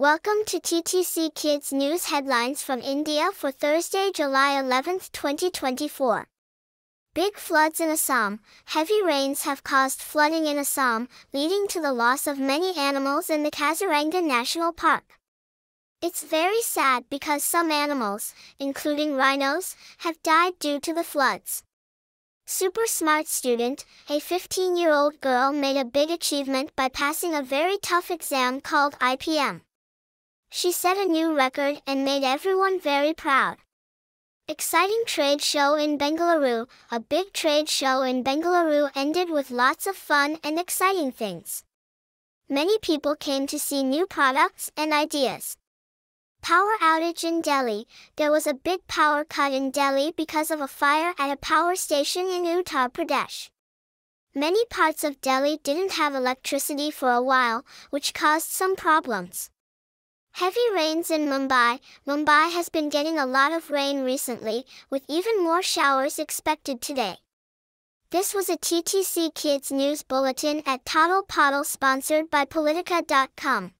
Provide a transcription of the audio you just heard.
Welcome to TTC Kids News headlines from India for Thursday, July 11, 2024. Big floods in Assam. Heavy rains have caused flooding in Assam, leading to the loss of many animals in the Kaziranga National Park. It's very sad because some animals, including rhinos, have died due to the floods. Super smart student, a 15-year-old girl made a big achievement by passing a very tough exam called IPM. She set a new record and made everyone very proud. Exciting trade show in Bengaluru. A big trade show in Bengaluru ended with lots of fun and exciting things. Many people came to see new products and ideas. Power outage in Delhi. There was a big power cut in Delhi because of a fire at a power station in Uttar Pradesh. Many parts of Delhi didn't have electricity for a while, which caused some problems. Heavy rains in Mumbai. Mumbai has been getting a lot of rain recently, with even more showers expected today. This was a TTC Kids News Bulletin at Toddle Poddle sponsored by Politica.com.